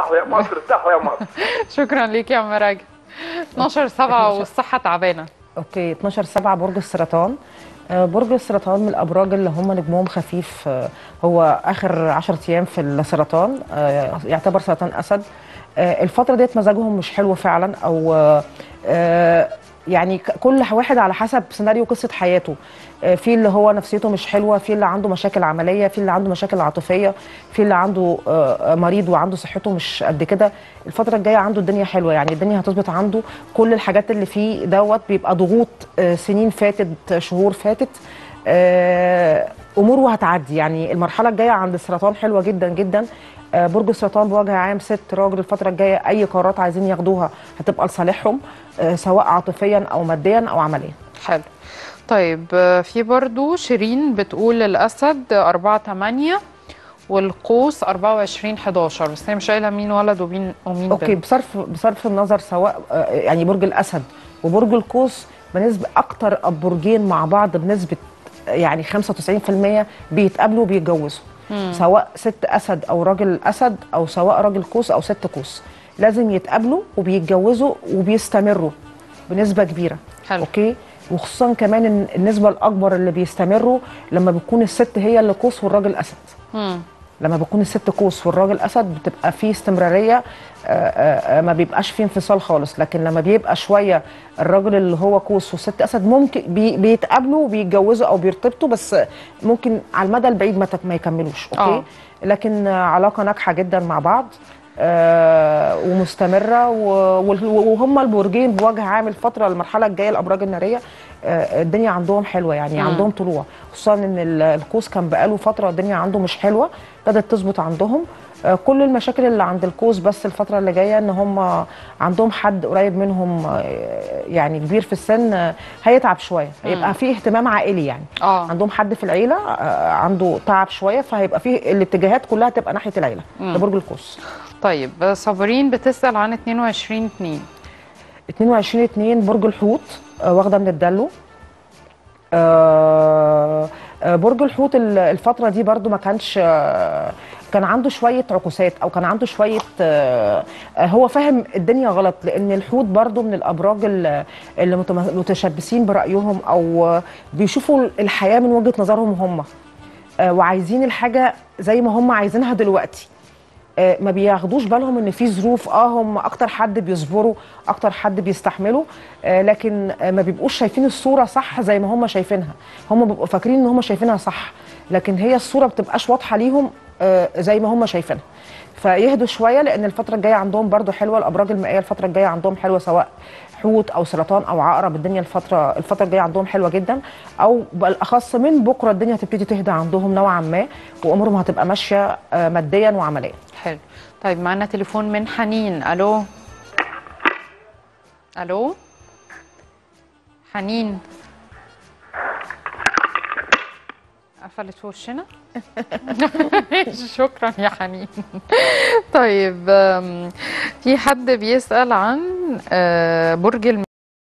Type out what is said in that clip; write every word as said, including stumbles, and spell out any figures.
صحوا يا مصر، صحوا يا مصر. شكرا ليك يا عم راجل. اتناشر سبعة والصحة تعبانة. اوكي اتناشر سبعة برج السرطان. برج السرطان من الابراج اللي هم نجمهم خفيف، هو اخر عشرة ايام في السرطان، يعتبر سرطان اسد. الفترة ديت مزاجهم مش حلو فعلا، او يعني كل واحد على حسب سيناريو قصة حياته، في اللي هو نفسيته مش حلوة، في اللي عنده مشاكل عملية، في اللي عنده مشاكل عاطفية، في اللي عنده مريض وعنده صحته مش قد كده. الفترة الجاية عنده الدنيا حلوة، يعني الدنيا هتظبط عنده، كل الحاجات اللي فيه دوت بيبقى ضغوط سنين فاتت، شهور فاتت، أموره هتعدي. يعني المرحلة الجاية عند السرطان حلوة جدا جدا. برج السرطان بوجه عام ست راجل، الفترة الجاية أي قرارات عايزين ياخدوها هتبقى لصالحهم، سواء عاطفيا أو ماديا أو عمليا. حلو. طيب في برضو شيرين بتقول الأسد أربعة تمانية والقوس أربعة وعشرين حداشر، بس هي مش قايلة مين ولد ومين ومين. أوكي بصرف بصرف النظر، سواء يعني برج الأسد وبرج القوس بنسبة أكتر، البرجين مع بعض بنسبة يعني خمسة وتسعين في المية بيتقابلوا وبيتجوزوا، سواء ست أسد أو راجل أسد، أو سواء راجل قوس أو ست قوس، لازم يتقابلوا وبيتجوزوا وبيستمروا بنسبة كبيرة. حلو. أوكي، وخصوصا كمان النسبة الأكبر اللي بيستمروا لما بتكون الست هي اللي قوس والراجل أسد. مم. لما بتكون الست قوس والراجل أسد بتبقى فيه استمرارية، آآ آآ ما بيبقاش فيه انفصال خالص. لكن لما بيبقى شوية الراجل اللي هو قوس والست أسد ممكن بي بيتقابلوا وبيتجوزوا أو بيرتبطوا، بس ممكن على المدى البعيد ما, ما يكملوش. أوكي. أوه. لكن علاقة ناجحة جدا مع بعض ومستمرة، وهم البرجين بوجه عام الفترة المرحلة الجاية الأبراج النارية الدنيا عندهم حلوة، يعني مم. عندهم طلوع، خصوصا ان القوس كان بقاله فترة الدنيا عنده مش حلوة، بدأت تظبط عندهم. كل المشاكل اللي عند القوس بس الفترة اللي جاية ان هم عندهم حد قريب منهم يعني كبير في السن هيتعب شوية، هيبقى فيه اهتمام عائلي، يعني آه. عندهم حد في العيلة عنده تعب شوية، فهيبقى فيه الاتجاهات كلها تبقى ناحية العيلة. ده برج القوس. طيب صابرين بتسأل عن اتنين وعشرين اتنين. اتنين وعشرين اتنين برج الحوت، واخده من الدلو. برج الحوت الفتره دي برضو ما كانش، كان عنده شويه عكوسات، او كان عنده شويه هو فاهم الدنيا غلط، لان الحوت برضو من الابراج اللي متشبثين برايهم، او بيشوفوا الحياه من وجهه نظرهم هم، وعايزين الحاجه زي ما هم عايزينها دلوقتي، ما بياخدوش بالهم ان في ظروف. اه هم اكتر حد بيصبروا، اكتر حد بيستحملوا، آه لكن آه ما بيبقوش شايفين الصوره صح زي ما هم شايفينها. هم بيبقوا فاكرين ان هم شايفينها صح، لكن هي الصوره ما بتبقاش واضحه ليهم آه زي ما هم شايفينها. فيهدوا شويه، لان الفتره الجايه عندهم برضو حلوه، الابراج المائيه الفتره الجايه عندهم حلوه، سواء حوت او سرطان او عقرب، الدنيا الفتره الفتره الجايه عندهم حلوه جدا، او بالاخص من بكره الدنيا هتبتدي تهدى عندهم نوعا ما، وامورهم هتبقى ماشيه آه ماديا وعمليا. حلو. طيب معانا تليفون من حنين. الو الو حنين قفلت في وشنا. شكرا يا حنين. طيب في حد بيسأل عن برج